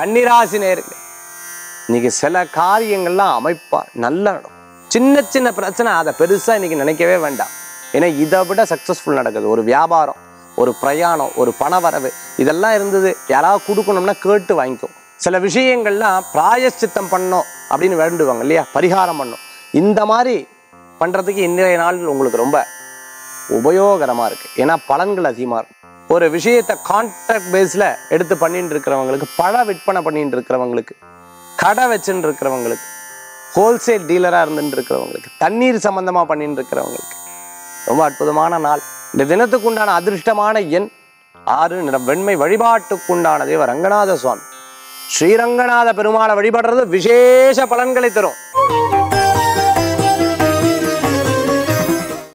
கன்னிராசி நேயர்களே இன்னைக்கு சில காரியங்கள்லாம் அமைப்பா நல்லா சின்ன சின்ன பிரச்சனை அத பெருசா இன்னைக்கு நினைக்கவே வேண்டாம் ஏனா இத விட சக்சஸ்ஃபுல் நடக்குது ஒரு வியாபாரம் ஒரு பிரயாணம் ஒரு பணவரவு இதெல்லாம் இருந்தது யாராவது கொடுக்கணும்னா கேட்டு வாங்கிக்கோ சில விஷயங்கள்லாம் பிராயச்சித்தம் பண்ணனும் அப்படினு வேண்டுவாங்க இல்லையா பரிகாரம் பண்ணனும் இந்த மாதிரி பண்றதுக்கு இன்றைய நாள் உங்களுக்கு ரொம்ப உபயோகரமா இருக்கு ஏனா பலன்கள் அதிகமா இருக்கு ஒரு விஷயத்தை கான்ட்ராக்ட் பேஸ்ல எடுத்து பண்ணிட்டு இருக்கறவங்களுக்கு பழ விற்பனை பண்ணிட்டு இருக்கறவங்களுக்கு கடை வச்சிட்டு இருக்கறவங்களுக்கு ஹோல்சேல் டீலரா இருந்துட்டு இருக்கறவங்களுக்கு தண்ணீர் சம்பந்தமா பண்ணிட்டு இருக்கறவங்களுக்கு ரொம்ப அற்புதமான நாள் இந்த தினத்துக்கு உண்டான அதிர்ஷ்டமான எண் 6 நிறம் வெண்மை வழிபாட்டுக்கு உண்டான தேவ ரங்கநாத சுவாமி श्रीरंगनाथ पेरुमाल वழிபடுறது विशेष पलन்களை தரும்